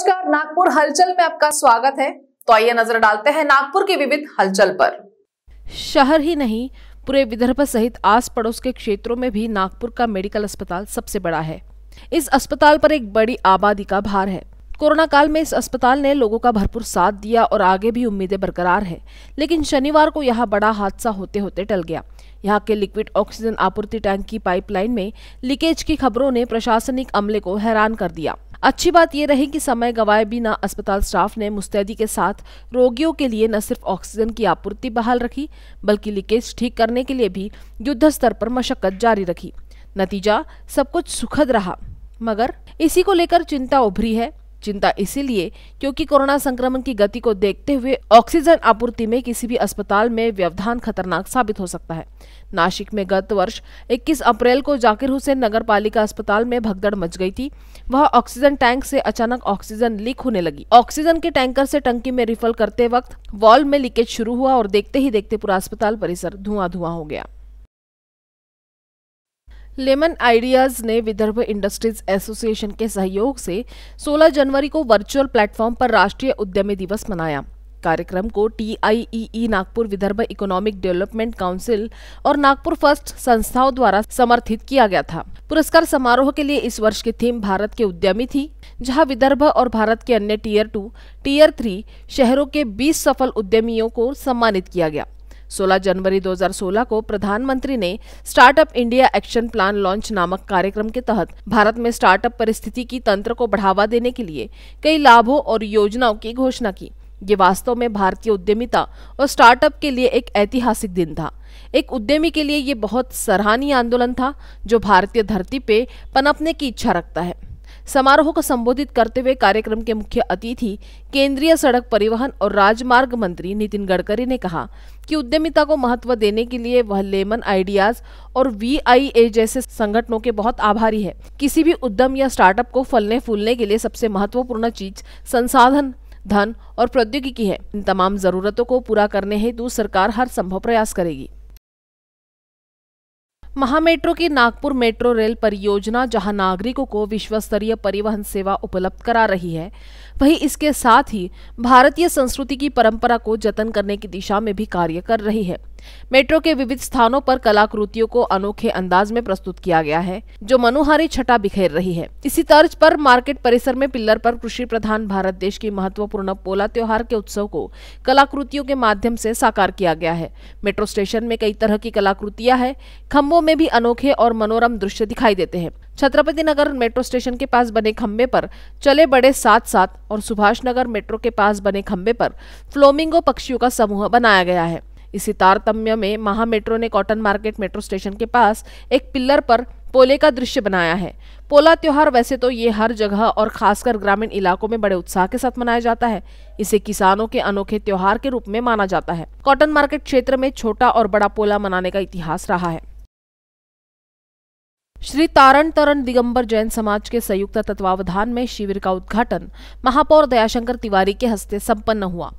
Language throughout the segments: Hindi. नमस्कार, नागपुर हलचल में आपका स्वागत है। तो आइए नजर डालते हैं नागपुर की विविध हलचल पर। शहर ही नहीं, पूरे विदर्भ सहित आस पड़ोस के क्षेत्रों में भी नागपुर का मेडिकल अस्पताल सबसे बड़ा है। इस अस्पताल पर एक बड़ी आबादी का भार है। कोरोना काल में इस अस्पताल ने लोगों का भरपूर साथ दिया और आगे भी उम्मीदें बरकरार है। लेकिन शनिवार को यहाँ बड़ा हादसा होते होते टल गया। यहाँ के लिक्विड ऑक्सीजन आपूर्ति टैंक की पाइपलाइन में लीकेज की खबरों ने प्रशासनिक अमले को हैरान कर दिया। अच्छी बात यह रही कि समय गवाए बिना अस्पताल स्टाफ ने मुस्तैदी के साथ रोगियों के लिए न सिर्फ ऑक्सीजन की आपूर्ति बहाल रखी, बल्कि लीकेज ठीक करने के लिए भी युद्ध स्तर पर मशक्कत जारी रखी। नतीजा सब कुछ सुखद रहा, मगर इसी को लेकर चिंता उभरी है। चिंता इसीलिए क्योंकि कोरोना संक्रमण की गति को देखते हुए ऑक्सीजन आपूर्ति में किसी भी अस्पताल में व्यवधान खतरनाक साबित हो सकता है। नासिक में गत वर्ष 21 अप्रैल को जाकिर हुसैन नगरपालिका अस्पताल में भगदड़ मच गई थी। वहां ऑक्सीजन टैंक से अचानक ऑक्सीजन लीक होने लगी। ऑक्सीजन के टैंकर से टंकी में रिफिल करते वक्त वाल्व में लीकेज शुरू हुआ और देखते ही देखते पूरा अस्पताल परिसर धुआं हो गया। लेमन आइडियाज ने विदर्भ इंडस्ट्रीज एसोसिएशन के सहयोग से 16 जनवरी को वर्चुअल प्लेटफॉर्म पर राष्ट्रीय उद्यमी दिवस मनाया। कार्यक्रम को TIE Nagpur, Vidarbha economic development council और नागपुर फर्स्ट संस्थाओं द्वारा समर्थित किया गया था। पुरस्कार समारोह के लिए इस वर्ष की थीम भारत के उद्यमी थी, जहां विदर्भ और भारत के अन्य टियर 2, टियर 3 शहरों के 20 सफल उद्यमियों को सम्मानित किया गया। 16 जनवरी 2016 को प्रधानमंत्री ने startup India action plan launch नामक कार्यक्रम के तहत भारत में स्टार्टअप पारिस्थितिकी तंत्र को बढ़ावा देने के लिए कई लाभों और योजनाओं की घोषणा की। ये वास्तव में भारतीय उद्यमिता और स्टार्टअप के लिए एक ऐतिहासिक दिन था। एक उद्यमी के लिए ये बहुत सराहनीय आंदोलन था जो भारतीय धरती पे पनपने की इच्छा रखता है। समारोह को संबोधित करते हुए कार्यक्रम के मुख्य अतिथि केंद्रीय सड़क परिवहन और राजमार्ग मंत्री नितिन गडकरी ने कहा कि उद्यमिता को महत्व देने के लिए वह लेमन आइडियाज और VIA जैसे संगठनों के बहुत आभारी है। किसी भी उद्यम या स्टार्टअप को फलने फूलने के लिए सबसे महत्वपूर्ण चीज संसाधन, धन और प्रौद्योगिकी है। इन तमाम जरूरतों को पूरा करने हेतु सरकार हर संभव प्रयास करेगी। महामेट्रो की नागपुर मेट्रो रेल परियोजना जहां नागरिकों को विश्व स्तरीय परिवहन सेवा उपलब्ध करा रही है, वहीं इसके साथ ही भारतीय संस्कृति की परंपरा को जतन करने की दिशा में भी कार्य कर रही है। मेट्रो के विविध स्थानों पर कलाकृतियों को अनोखे अंदाज में प्रस्तुत किया गया है, जो मनोहारी छटा बिखेर रही है। इसी तर्ज पर मार्केट परिसर में पिल्लर पर कृषि प्रधान भारत देश की महत्वपूर्ण पोला त्योहार के उत्सव को कलाकृतियों के माध्यम से साकार किया गया है। मेट्रो स्टेशन में कई तरह की कलाकृतियां है। खम्भों में भी अनोखे और मनोरम दृश्य दिखाई देते हैं। छत्रपति नगर मेट्रो स्टेशन के पास बने खम्बे पर चले बड़े साथ और सुभाष नगर मेट्रो के पास बने खम्बे पर फ्लेमिंगो पक्षियों का समूह बनाया गया है। इसी तारतम्य में महामेट्रो ने कॉटन मार्केट मेट्रो स्टेशन के पास एक पिलर पर पोले का दृश्य बनाया है। पोला त्योहार वैसे तो ये हर जगह और खासकर ग्रामीण इलाकों में बड़े उत्साह के साथ मनाया जाता है। इसे किसानों के अनोखे त्योहार के रूप में माना जाता है। कॉटन मार्केट क्षेत्र में छोटा और बड़ा पोला मनाने का इतिहास रहा है। श्री तारण तरण दिगंबर जैन समाज के संयुक्त तत्वावधान में शिविर का उद्घाटन महापौर दयाशंकर तिवारी के हस्ते संपन्न हुआ।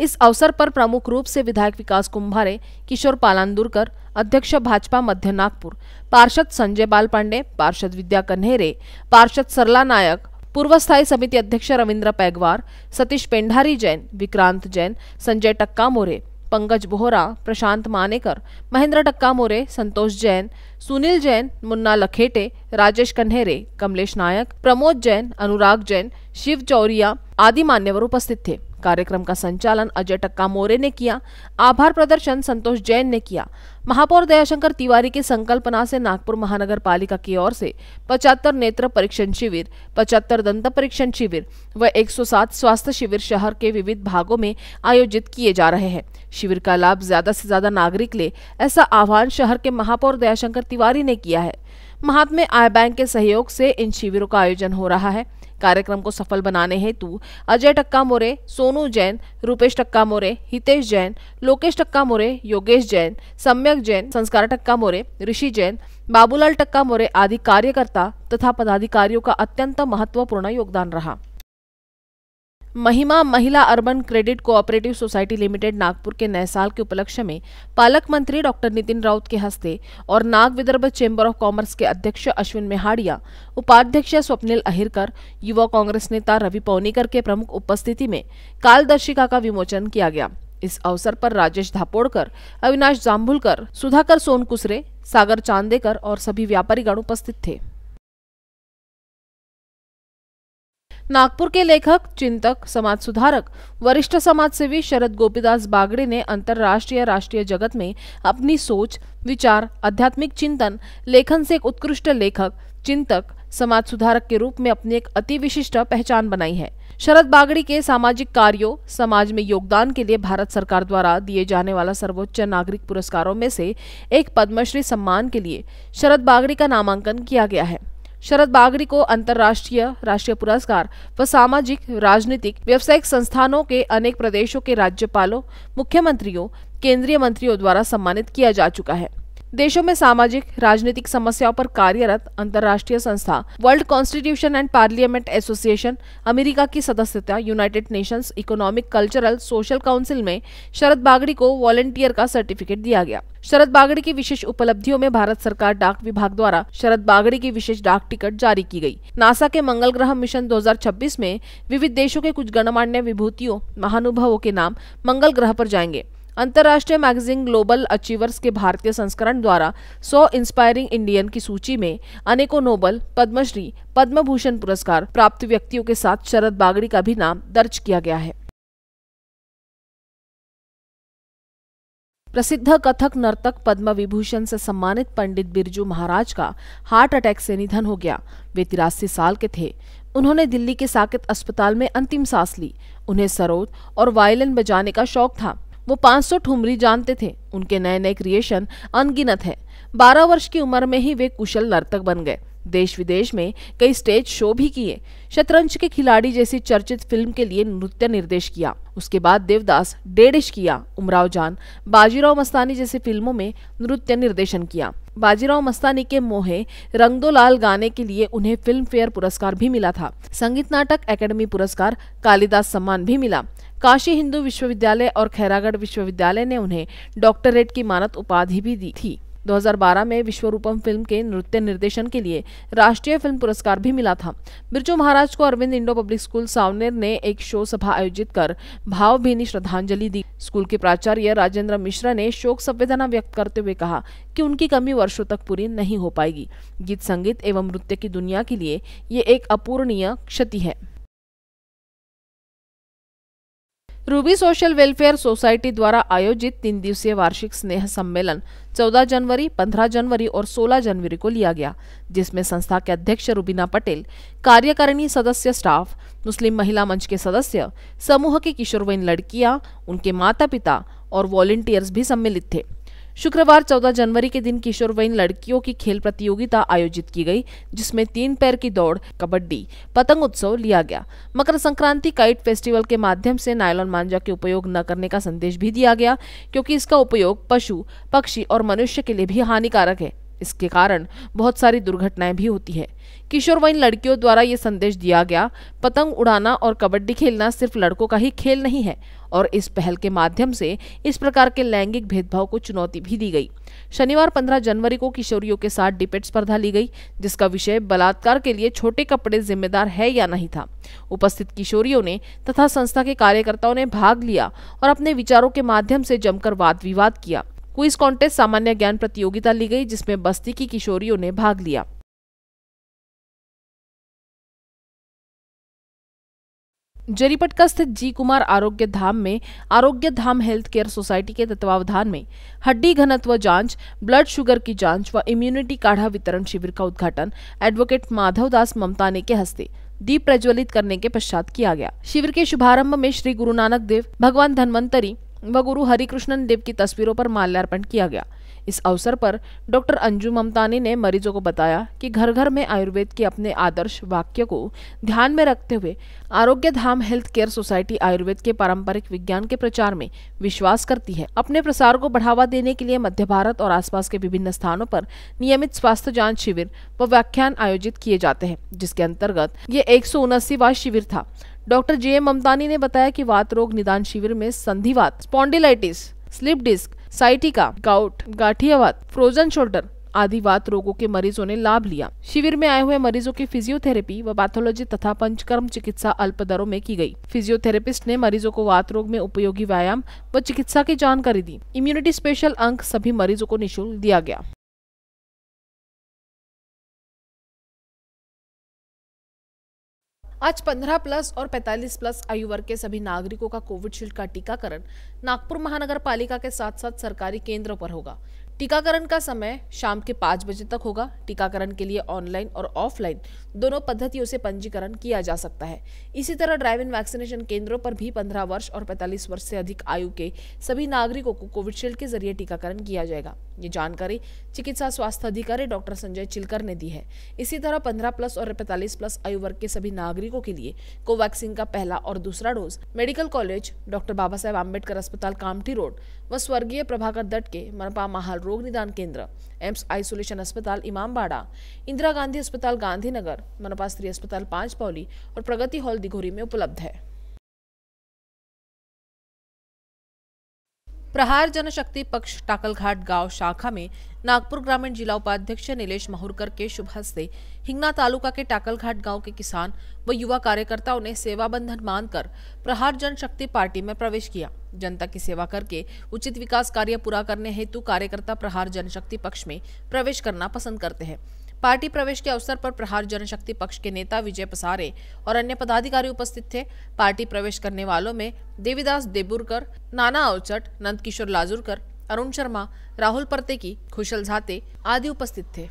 इस अवसर पर प्रमुख रूप से विधायक विकास कुंभारे, किशोर पालांदुरकर, अध्यक्ष भाजपा मध्य नागपुर, पार्षद संजय बाल पांडे, पार्षद विद्या कन्हेरे, पार्षद सरला नायक, पूर्व स्थायी समिति अध्यक्ष रविन्द्र पैगवार, सतीश पेंढारी जैन, विक्रांत जैन, संजय टक्का मोरे, पंकज बोहरा, प्रशांत मानेकर, महेंद्र टक्का मोरे, संतोष जैन, सुनील जैन, मुन्ना लखेटे, राजेश कन्हेरे, कमलेश नायक, प्रमोद जैन, अनुराग जैन, शिव चौरिया आदि मान्यवर उपस्थित थे। कार्यक्रम का संचालन अजय टक्का मोरे ने किया। आभार प्रदर्शन संतोष जैन ने किया। महापौर दयाशंकर तिवारी की संकल्पना से नागपुर महानगर पालिका की ओर से 75 नेत्र परीक्षण शिविर, 75 दंत परीक्षण शिविर व 107 स्वास्थ्य शिविर शहर के विविध भागों में आयोजित किए जा रहे हैं। शिविर का लाभ ज्यादा से ज्यादा नागरिक ले, ऐसा आह्वान शहर के महापौर दयाशंकर तिवारी ने किया है। महात्मा आय बैंक के सहयोग से इन शिविरों का आयोजन हो रहा है। कार्यक्रम को सफल बनाने हेतु अजय टक्का मोरे, सोनू जैन, रूपेश टक्का मोरे, हितेश जैन, लोकेश टक्का मोरे, योगेश जैन, सम्यक जैन, संस्कार टक्का मोरे, ऋषि जैन, बाबूलाल टक्का मोरे आदि कार्यकर्ता तथा पदाधिकारियों का अत्यंत महत्वपूर्ण योगदान रहा। महिमा महिला urban credit cooperative society limited Nagpur के नए साल के उपलक्ष्य में पालक मंत्री डॉक्टर नितिन राउत के हस्ते और Nag Vidarbha chamber of commerce के अध्यक्ष अश्विन मेहाड़िया, उपाध्यक्ष स्वप्निल अहिरकर, युवा कांग्रेस नेता रवि पौनीकर के प्रमुख उपस्थिति में कालदर्शिका का विमोचन किया गया। इस अवसर पर राजेश धापोड़कर, अविनाश जाम्भुलकर, सुधाकर सोनकुसरे, सागर चांदेकर और सभी व्यापारीगण उपस्थित थे। नागपुर के लेखक, चिंतक, समाज सुधारक, वरिष्ठ समाजसेवी शरद गोपीदास बागड़ी ने अंतर्राष्ट्रीय राष्ट्रीय जगत में अपनी सोच, विचार, आध्यात्मिक चिंतन, लेखन से एक उत्कृष्ट लेखक, चिंतक, समाज सुधारक के रूप में अपनी एक अति विशिष्ट पहचान बनाई है। शरद बागड़ी के सामाजिक कार्यों, समाज में योगदान के लिए भारत सरकार द्वारा दिए जाने वाला सर्वोच्च नागरिक पुरस्कारों में से एक पद्मश्री सम्मान के लिए शरद बागड़ी का नामांकन किया गया है। शरद बागड़ी को अंतर्राष्ट्रीय, राष्ट्रीय पुरस्कार व सामाजिक, राजनीतिक, व्यावसायिक संस्थानों के अनेक प्रदेशों के राज्यपालों, मुख्यमंत्रियों, केंद्रीय मंत्रियों द्वारा सम्मानित किया जा चुका है। देशों में सामाजिक, राजनीतिक समस्याओं पर कार्यरत अंतर्राष्ट्रीय संस्था world constitution and parliament association, America की सदस्यता, United Nations economic cultural social council में शरद बागड़ी को वॉलंटियर का सर्टिफिकेट दिया गया। शरद बागड़ी की विशेष उपलब्धियों में भारत सरकार डाक विभाग द्वारा शरद बागड़ी की विशेष डाक टिकट जारी की गई। नासा के मंगल ग्रह मिशन 2026 में विविध देशों के कुछ गणमान्य विभूतियों, महानुभावों के नाम मंगल ग्रह पर जाएंगे। अंतर्राष्ट्रीय मैगजीन ग्लोबल अचीवर्स के भारतीय संस्करण द्वारा 100 इंस्पायरिंग इंडियन की सूची में अनेकों नोबल, पद्मश्री, पद्म भूषण पुरस्कार प्राप्त व्यक्तियों के साथ शरद बागड़ी का भी नाम दर्ज किया गया है। प्रसिद्ध कथक नर्तक पद्म विभूषण से सम्मानित पंडित बिरजू महाराज का हार्ट अटैक से निधन हो गया। वे 83 साल के थे। उन्होंने दिल्ली के साकेत अस्पताल में अंतिम सांस ली। उन्हें सरोद और वायलिन बजाने का शौक था। वो 500 ठुमरी जानते थे। उनके नए नए क्रिएशन अनगिनत है। 12 वर्ष की उम्र में ही वे कुशल नर्तक बन गए। देश विदेश में कई स्टेज शो भी किए। शतरंज के खिलाड़ी जैसी चर्चित फिल्म के लिए नृत्य निर्देश किया। उसके बाद देवदास, डेढ़िश किया। उमराव जान, बाजीराव मस्तानी जैसी फिल्मों में नृत्य निर्देशन किया। बाजीराव मस्तानी के मोहे रंग दो लाल गाने के लिए उन्हें फिल्म फेयर पुरस्कार भी मिला था। संगीत नाटक एकेडमी पुरस्कार, कालीदास सम्मान भी मिला। काशी हिंदू विश्वविद्यालय और खैरागढ़ विश्वविद्यालय ने उन्हें डॉक्टरेट की मानद उपाधि भी दी थी। 2012 में विश्वरूपम फिल्म के नृत्य निर्देशन के लिए राष्ट्रीय फिल्म पुरस्कार भी मिला था। बिरजू महाराज को Arvind Indo public school Saoner ने एक शोक सभा आयोजित कर भावभीनी श्रद्धांजलि दी। स्कूल के प्राचार्य राजेंद्र मिश्रा ने शोक संवेदना व्यक्त करते हुए कहा कि उनकी कमी वर्षों तक पूरी नहीं हो पाएगी। गीत, संगीत एवं नृत्य की दुनिया के लिए ये एक अपूरणीय क्षति है। रूबी सोशल वेलफेयर सोसाइटी द्वारा आयोजित 3 दिवसीय वार्षिक स्नेह सम्मेलन 14 जनवरी, 15 जनवरी और 16 जनवरी को लिया गया, जिसमें संस्था के अध्यक्ष रुबीना पटेल, कार्यकारिणी सदस्य, स्टाफ, मुस्लिम महिला मंच के सदस्य, समूह की किशोरवयीन लड़कियां, उनके माता पिता और वॉलंटियर्स भी सम्मिलित थे। शुक्रवार 14 जनवरी के दिन किशोरवयीन लड़कियों की खेल प्रतियोगिता आयोजित की गई, जिसमें 3 पैर की दौड़, कबड्डी, पतंग उत्सव लिया गया। मकर संक्रांति काइट फेस्टिवल के माध्यम से नायलॉन मांजा के उपयोग न करने का संदेश भी दिया गया, क्योंकि इसका उपयोग पशु, पक्षी और मनुष्य के लिए भी हानिकारक है। इसके कारण बहुत सारी दुर्घटनाएं भी होती है। किशोरवयीन लड़कियों द्वारा ये संदेश दिया गया, पतंग उड़ाना और कबड्डी खेलना सिर्फ लड़कों का ही खेल नहीं है, और इस पहल के माध्यम से इस प्रकार के लैंगिक भेदभाव को चुनौती भी दी गई। शनिवार 15 जनवरी को किशोरियों के साथ डिबेट स्पर्धा ली गई, जिसका विषय बलात्कार के लिए छोटे कपड़े जिम्मेदार है या नहीं था। उपस्थित किशोरियों ने तथा संस्था के कार्यकर्ताओं ने भाग लिया और अपने विचारों के माध्यम से जमकर वाद विवाद किया। क्विज कॉन्टेस्ट, सामान्य ज्ञान प्रतियोगिता ली गई, जिसमें बस्ती की किशोरियों ने भाग लिया। जरीपटका स्थित जी कुमार आरोग्य धाम में आरोग्य धाम हेल्थ केयर सोसाइटी के तत्वावधान में हड्डी घनत्व जांच, ब्लड शुगर की जांच व इम्यूनिटी काढ़ा वितरण शिविर का उद्घाटन एडवोकेट माधवदास ममताने के हस्ते दीप प्रज्वलित करने के पश्चात किया गया। शिविर के शुभारंभ में श्री गुरु नानक देव, भगवान धन्वंतरी व गुरु हरिकृष्णन देव की तस्वीरों पर माल्यार्पण किया गया। इस अवसर पर डॉक्टर अंजू ममतानी ने मरीजों को बताया कि घर घर में आयुर्वेद के अपने आदर्श वाक्य को ध्यान में रखते हुए Arogya Dham health care society Ayurveda के पारंपरिक विज्ञान के प्रचार में विश्वास करती है। अपने प्रसार को बढ़ावा देने के लिए मध्य भारत और आसपास के विभिन्न स्थानों पर नियमित स्वास्थ्य जांच शिविर व व्याख्यान आयोजित किए जाते हैं, जिसके अंतर्गत ये 179वां शिविर था। डॉक्टर JM ममतानी ने बताया कि वात रोग निदान शिविर में संधिवात, spondylitis, slip disc, sciatica, gout, गाठियावात, फ्रोजन शोल्डर आदि वात रोगों के मरीजों ने लाभ लिया। शिविर में आए हुए मरीजों की फिजियोथेरेपी व पैथोलॉजी तथा पंचकर्म चिकित्सा अल्प दरों में की गई। फिजियोथेरेपिस्ट ने मरीजों को वात रोग में उपयोगी व्यायाम व चिकित्सा की जानकारी दी। इम्यूनिटी स्पेशल अंक सभी मरीजों को निःशुल्क दिया गया। आज 15+ और 45+ आयु वर्ग के सभी नागरिकों का कोविडशील्ड का टीकाकरण नागपुर महानगर पालिका के साथ साथ सरकारी केंद्रों पर होगा। टीकाकरण का समय शाम के 5 बजे तक होगा। टीकाकरण के लिए ऑनलाइन और ऑफलाइन दोनों पद्धतियों से पंजीकरण किया जा सकता है। इसी तरह ड्राइव-इन वैक्सीनेशन केंद्रों पर भी 15 वर्ष और 45 वर्ष से अधिक आयु के सभी नागरिकों को कोविडशील्ड के जरिए टीकाकरण किया जाएगा। ये जानकारी चिकित्सा स्वास्थ्य अधिकारी डॉक्टर संजय चिलकर ने दी है। इसी तरह 15+ और 45+ आयु वर्ग के सभी नागरिकों के लिए कोवैक्सीन का पहला और दूसरा dose medical college doctor Baba Saheb Ambedkar अस्पताल कामठी रोड व स्वर्गीय प्रभाकर दत्त के मनपा महाल रोग निदान केंद्र, एम्स आइसोलेशन अस्पताल इमामबाड़ा, इंदिरा गांधी अस्पताल गांधीनगर, मनपा स्त्री अस्पताल पांचपावली और प्रगति हॉल दिघोरी में उपलब्ध है। प्रहार जनशक्ति पक्ष टाकलघाट गांव शाखा में नागपुर ग्रामीण जिला उपाध्यक्ष नीलेश महुरकर के शुभ हस्त से हिंगना तालुका के टाकलघाट गांव के किसान व युवा कार्यकर्ताओं ने सेवा बंधन मानकर प्रहार जनशक्ति पार्टी में प्रवेश किया। जनता की सेवा करके उचित विकास कार्य पूरा करने हेतु कार्यकर्ता प्रहार जनशक्ति पक्ष में प्रवेश करना पसंद करते हैं। पार्टी प्रवेश के अवसर पर प्रहार जनशक्ति पक्ष के नेता विजय पसारे और अन्य पदाधिकारी उपस्थित थे। पार्टी प्रवेश करने वालों में देवीदास देबुरकर, नाना अवचट, नंदकिशोर लाजुरकर, अरुण शर्मा, राहुल परतेकी, खुशल झाते आदि उपस्थित थे।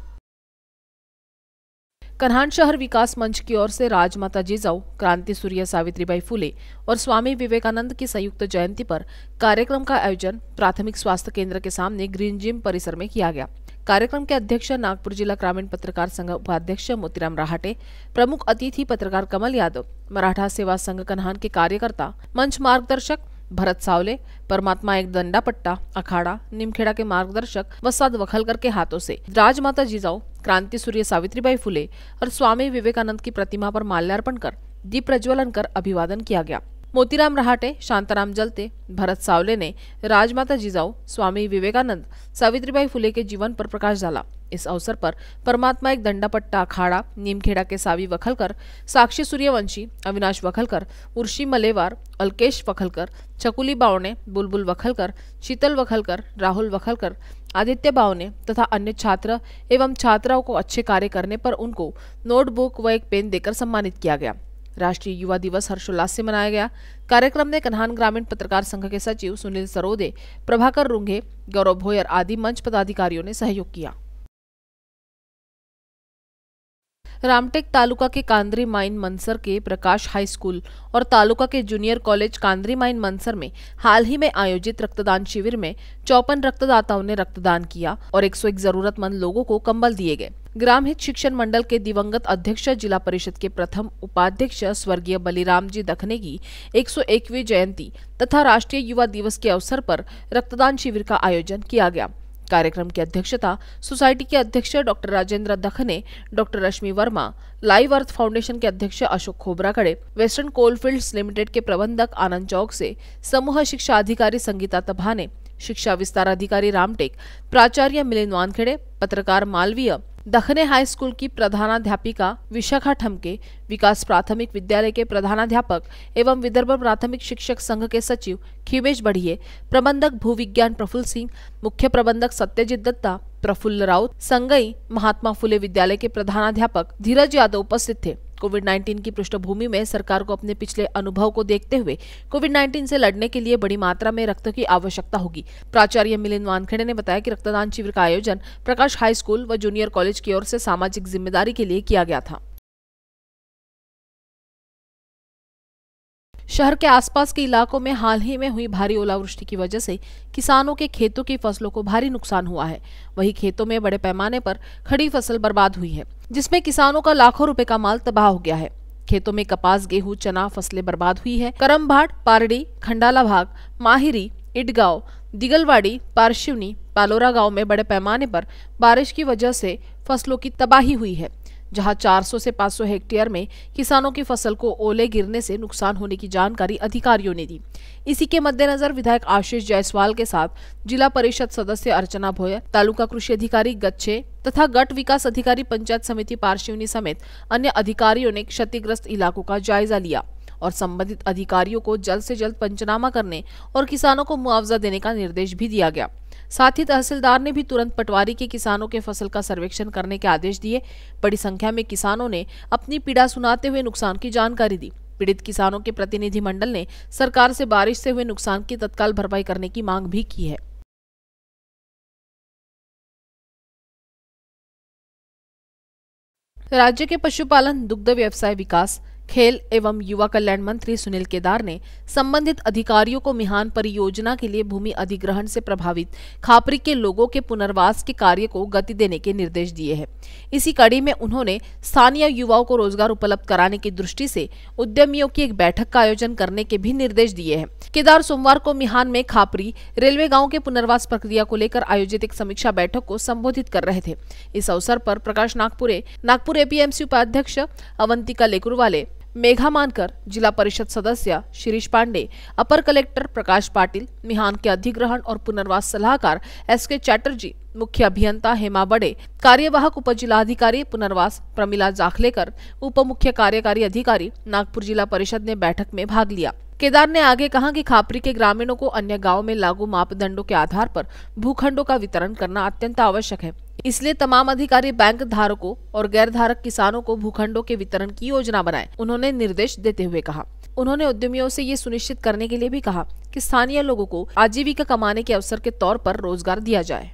कन्हान शहर विकास मंच की ओर से राजमाता जिजाऊ, क्रांति सूर्य सावित्रीबाई फुले और स्वामी विवेकानंद की संयुक्त जयंती पर कार्यक्रम का आयोजन प्राथमिक स्वास्थ्य केंद्र के सामने ग्रीन जिम परिसर में किया गया। कार्यक्रम के अध्यक्ष नागपुर जिला ग्रामीण पत्रकार संघ उपाध्यक्ष मोतीराम राहटे, प्रमुख अतिथि पत्रकार कमल यादव, मराठा सेवा संघ कन्हान के कार्यकर्ता, मंच मार्गदर्शक भरत सावले, परमात्मा एक दंडापट्टा अखाड़ा निमखेड़ा के मार्गदर्शक वसाद वखलकर के हाथों से राजमाता जिजाऊ, क्रांति सूर्य सावित्रीबाई फुले और स्वामी विवेकानंद की प्रतिमा पर माल्यार्पण कर दीप प्रज्वलन कर अभिवादन किया गया। मोतीराम राहटे, शांताराम जलते, भरत सावले ने राजमाता जिजाऊ, स्वामी विवेकानंद, सावित्रीबाई फुले के जीवन पर प्रकाश डाला। इस अवसर पर परमात्मा एक दंडापट्टा अखाड़ा नीमखेड़ा के सावी वखलकर, साक्षी सूर्यवंशी, अविनाश वखलकर, उर्शी मलेवार, अल्केश वखलकर, छकुली बावने, बुलबुल वखलकर, शीतल वखलकर, राहुल वखलकर, आदित्य बावने तथा अन्य छात्र एवं छात्राओं को अच्छे कार्य करने पर उनको नोटबुक व एक पेन देकर सम्मानित किया गया। राष्ट्रीय युवा दिवस हर्षोल्लास से मनाया गया। कार्यक्रम में कन्हान ग्रामीण पत्रकार संघ के सचिव सुनील सरोदे, प्रभाकर रुंघे, गौरव भोयर आदि मंच पदाधिकारियों ने सहयोग किया। रामटेक तालुका के कांद्री माइन मनसर के प्रकाश हाई स्कूल और तालुका के junior college Kandri mine Mansar में हाल ही में आयोजित रक्तदान शिविर में 54 रक्तदाताओं ने रक्तदान किया और 101 जरूरतमंद लोगों को कंबल दिए गए। ग्राम हित शिक्षण मंडल के दिवंगत अध्यक्ष जिला परिषद के प्रथम उपाध्यक्ष स्वर्गीय बलिराम जी दखने की 101वीं जयंती तथा राष्ट्रीय युवा दिवस के अवसर पर रक्तदान शिविर का आयोजन किया गया। कार्यक्रम की अध्यक्षता सोसाइटी के अध्यक्ष doctor Rajendra Dakhne, doctor Rashmi Verma, live earth foundation के अध्यक्ष Ashok Khobragade, western coalfields limited के प्रबंधक आनंद चौक से समूह शिक्षा अधिकारी संगीता तभाने, शिक्षा विस्तार अधिकारी रामटेक प्राचार्य मिलिंद वानखेड़े, पत्रकार मालवीय, दखने हाई स्कूल की प्रधानाध्यापिका विशाखा ठमके, विकास प्राथमिक विद्यालय के प्रधानाध्यापक एवं विदर्भ प्राथमिक शिक्षक संघ के सचिव खिमेश बढ़िए, प्रबंधक भूविज्ञान प्रफुल्ल सिंह, मुख्य प्रबंधक सत्यजीत दत्ता, प्रफुल्ल राउत, संगई महात्मा फुले विद्यालय के प्रधानाध्यापक धीरज यादव उपस्थित थे। कोविड-19 की पृष्ठभूमि में सरकार को अपने पिछले अनुभव को देखते हुए कोविड-19 से लड़ने के लिए बड़ी मात्रा में रक्त की आवश्यकता होगी। प्राचार्य मिलिंद वानखेड़े ने बताया कि रक्तदान शिविर का आयोजन प्रकाश हाई स्कूल व जूनियर कॉलेज की ओर से सामाजिक जिम्मेदारी के लिए किया गया था। शहर के आसपास के इलाकों में हाल ही में हुई भारी ओलावृष्टि की वजह से किसानों के खेतों की फसलों को भारी नुकसान हुआ है। वहीं खेतों में बड़े पैमाने पर खड़ी फसल बर्बाद हुई है, जिसमें किसानों का लाखों रुपए का माल तबाह हो गया है। खेतों में कपास, गेहूं, चना फसलें बर्बाद हुई है। करमभाट, पारडी, खंडाला भाग, माहिरी, इडगांव, दिगलवाड़ी, पारशिवनी, पालोरा गाँव में बड़े पैमाने पर बारिश की वजह से फसलों की तबाही हुई है, जहां 400 से 500 हेक्टेयर में किसानों की फसल को ओले गिरने से नुकसान होने की जानकारी अधिकारियों ने दी। इसी के मद्देनजर विधायक आशीष जायसवाल के साथ जिला परिषद सदस्य अर्चना भोयर, तालुका कृषि अधिकारी गच्छे तथा गट विकास अधिकारी पंचायत समिति पारशिवनी समेत अन्य अधिकारियों ने क्षतिग्रस्त इलाकों का जायजा लिया और संबंधित अधिकारियों को जल्द से जल्द पंचनामा करने और किसानों को मुआवजा देने का निर्देश भी दिया गया। साथ ही तहसीलदार ने भी तुरंत पटवारी के किसानों के फसल का सर्वेक्षण करने के आदेश दिए। बड़ी संख्या में किसानों ने अपनी पीड़ा सुनाते हुए नुकसान की जानकारी दी। पीड़ित किसानों के प्रतिनिधि मंडल ने सरकार से बारिश से हुए नुकसान की तत्काल भरपाई करने की मांग भी की है। राज्य के पशुपालन, दुग्ध व्यवसाय विकास, खेल एवं युवा कल्याण मंत्री सुनील केदार ने संबंधित अधिकारियों को मिहान परियोजना के लिए भूमि अधिग्रहण से प्रभावित खापरी के लोगों के पुनर्वास के कार्य को गति देने के निर्देश दिए हैं। इसी कड़ी में उन्होंने स्थानीय युवाओं को रोजगार उपलब्ध कराने की दृष्टि से उद्यमियों की एक बैठक का आयोजन करने के भी निर्देश दिए हैं। केदार सोमवार को मिहान में खापरी रेलवे गाँव के पुनर्वास प्रक्रिया को लेकर आयोजित एक समीक्षा बैठक को संबोधित कर रहे थे। इस अवसर पर प्रकाश नागपुरे, नागपुर एपीएमसी उपाध्यक्ष अवंतिका लेकुरवाले, मेघा मानकर, जिला परिषद सदस्य शिरीष पांडे, अपर कलेक्टर प्रकाश पाटिल, मिहान के अधिग्रहण और पुनर्वास सलाहकार एसके चैटर्जी, मुख्य अभियंता हेमा बड़े, कार्यवाहक उपजिलाधिकारी पुनर्वास प्रमिला जाखलेकर, उप मुख्य कार्यकारी अधिकारी नागपुर जिला परिषद ने बैठक में भाग लिया। केदार ने आगे कहा कि खापरी के ग्रामीणों को अन्य गाँव में लागू मापदंडों के आधार पर भूखंडों का वितरण करना अत्यंत आवश्यक है, इसलिए तमाम अधिकारी बैंक धारकों और गैर धारक किसानों को भूखंडों के वितरण की योजना बनाए, उन्होंने निर्देश देते हुए कहा। उन्होंने उद्यमियों से ये सुनिश्चित करने के लिए भी कहा कि स्थानीय लोगों को आजीविका कमाने के अवसर के तौर पर रोजगार दिया जाए।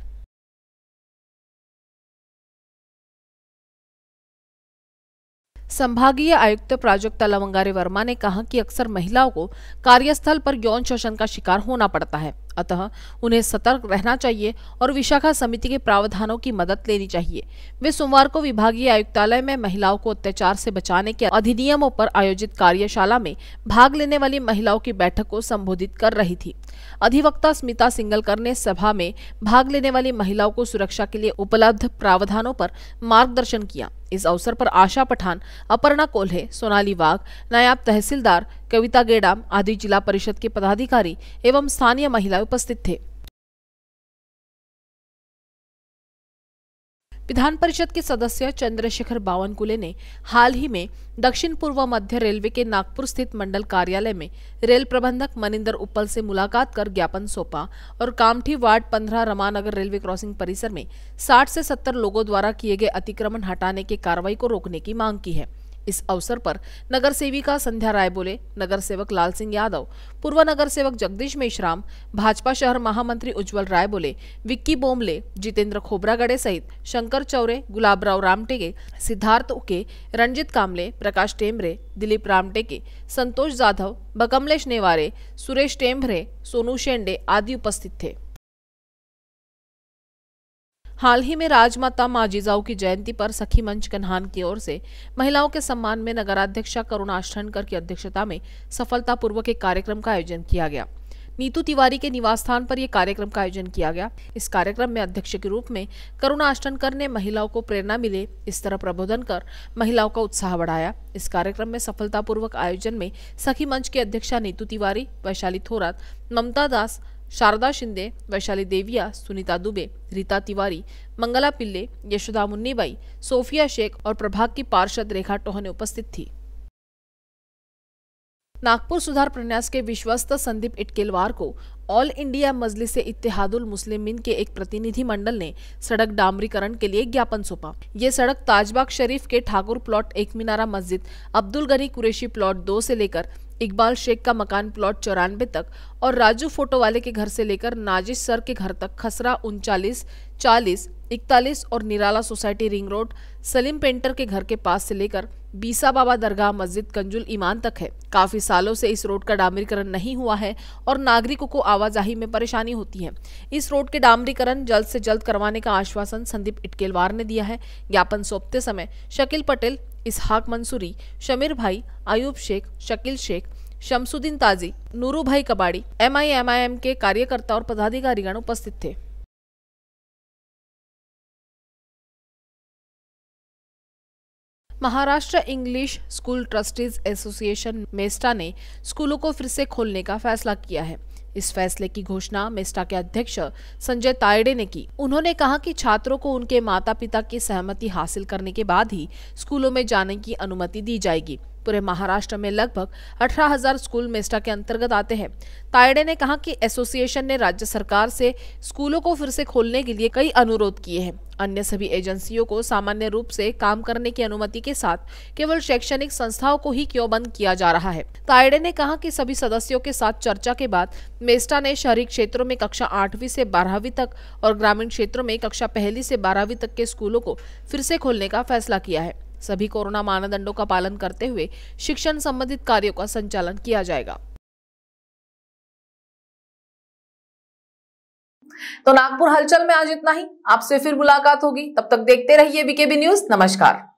संभागीय आयुक्त प्राजक्ता लवंगारे वर्मा ने कहा कि अक्सर महिलाओं को कार्यस्थल पर यौन शोषण का शिकार होना पड़ता है, अतः उन्हें सतर्क रहना चाहिए और विशाखा समिति के प्रावधानों की मदद लेनी चाहिए। वे सोमवार को विभागीय आयुक्तालय में महिलाओं को अत्याचार से बचाने के अधिनियमों पर आयोजित कार्यशाला में भाग लेने वाली महिलाओं की बैठक को संबोधित कर रही थी। अधिवक्ता स्मिता सिंगलकर ने सभा में भाग लेने वाली महिलाओं को सुरक्षा के लिए उपलब्ध प्रावधानों पर मार्गदर्शन किया। इस अवसर पर आशा पठान, अपर्णा कोल्हे, सोनाली वाघ, नायब तहसीलदार कविता गेडाम आदि जिला परिषद के पदाधिकारी एवं स्थानीय महिलाएं उपस्थित थे। विधान परिषद के सदस्य चंद्रशेखर बावनकुले ने हाल ही में दक्षिण पूर्व मध्य रेलवे के नागपुर स्थित मंडल कार्यालय में रेल प्रबंधक मनिंदर उप्पल से मुलाकात कर ज्ञापन सौंपा और Kamthi ward 15 Ramanagar railway crossing परिसर में 60 से 70 लोगों द्वारा किए गए अतिक्रमण हटाने की कार्रवाई को रोकने की मांग की है। इस अवसर पर नगर सेविका संध्या राय बोले, नगर सेवक लाल सिंह यादव, पूर्व नगर सेवक जगदीश मेश्राम, भाजपा शहर महामंत्री उज्जवल राय बोले, विक्की बोमले, जितेंद्र खोबरागड़े सहित शंकर चौरे, गुलाबराव रामटेके, सिद्धार्थ उके, रंजित कामले, प्रकाश टेमरे, दिलीप रामटेके, संतोष जाधव, बकमलेश नेवारे, सुरेश टेमरे, सोनू शेंडे आदि उपस्थित थे। हाल ही में राजमाता माँ जिजाऊ की जयंती पर सखी मंच कन्हान की ओर से महिलाओं के सम्मान में नगराध्यक्षा करुणा अष्टनकर की अध्यक्षता में सफलतापूर्वक एक कार्यक्रम का आयोजन किया गया। नीतू तिवारी के निवास स्थान पर यह कार्यक्रम का आयोजन किया गया। इस कार्यक्रम में अध्यक्ष के रूप में करुणा अष्टनकर ने महिलाओं को प्रेरणा मिले इस तरह प्रबोधन कर महिलाओं का उत्साह बढ़ाया। इस कार्यक्रम में सफलतापूर्वक आयोजन में सखी मंच की अध्यक्षा नीतू तिवारी, वैशाली थोरात, ममता दास, शारदा शिंदे, वैशाली देविया, सुनीता दुबे, रीता तिवारी, मंगला पिल्ले, यशोदा मुन्नीबाई, सोफिया शेख और प्रभाग की पार्षद रेखा टोहने उपस्थित थी। नागपुर सुधार प्रन्यास के विश्वस्त संदीप इटकेलवार को ऑल इंडिया मजलिस इत्तेहादुल मुस्लिमीन के एक प्रतिनिधि मंडल ने सड़क डामरीकरण के लिए ज्ञापन सौंपा। ये सड़क ताजबाग शरीफ के ठाकुर प्लॉट एक मीनारा मस्जिद, अब्दुल गनी कुरेशी प्लॉट 2 से लेकर इकबाल शेख का मकान प्लॉट 94 तक और राजू फोटो वाले के घर से लेकर नाजिश सर के घर तक खसरा 39, 40, 41 और Nirala society ring road, Salim painter के घर के पास से लेकर बीसा बाबा दरगाह मस्जिद कंजुल ईमान तक है। काफी सालों से इस रोड का डामरीकरण नहीं हुआ है और नागरिकों को आवाजाही में परेशानी होती है। इस रोड के डामरीकरण जल्द से जल्द करवाने का आश्वासन संदीप इटकेलवार ने दिया है। ज्ञापन सौंपते समय शकील पटेल, इसहाक मंसूरी, शमीर भाई, आयूब शेख, शकील शेख, शमसुद्दीन ताजी, नूरू भाई कबाड़ी, MIMIM के कार्यकर्ता और पदाधिकारीगण उपस्थित थे। Maharashtra English school trustees association MESTA ने स्कूलों को फिर से खोलने का फैसला किया है। इस फैसले की घोषणा मेस्टा के अध्यक्ष संजय तायडे ने की। उन्होंने कहा कि छात्रों को उनके माता पिता की सहमति हासिल करने के बाद ही स्कूलों में जाने की अनुमति दी जाएगी। पूरे महाराष्ट्र में लगभग 18,000 स्कूल मेस्टा के अंतर्गत आते हैं। तायडे ने कहा कि एसोसिएशन ने राज्य सरकार से स्कूलों को फिर से खोलने के लिए कई अनुरोध किए हैं। अन्य सभी एजेंसियों को सामान्य रूप से काम करने की अनुमति के साथ केवल शैक्षणिक संस्थाओं को ही क्यों बंद किया जा रहा है। तायडे ने कहा कि सभी सदस्यों के साथ चर्चा के बाद मेस्टा ने शहरी क्षेत्रों में कक्षा 8वीं से 12वीं तक और ग्रामीण क्षेत्रों में कक्षा 1ली से 12वीं तक के स्कूलों को फिर से खोलने का फैसला किया है। सभी कोरोना मानदंडों का पालन करते हुए शिक्षण संबंधित कार्यों का संचालन किया जाएगा। तो नागपुर हलचल में आज इतना ही। आपसे फिर मुलाकात होगी, तब तक देखते रहिए बीकेबी न्यूज़। नमस्कार।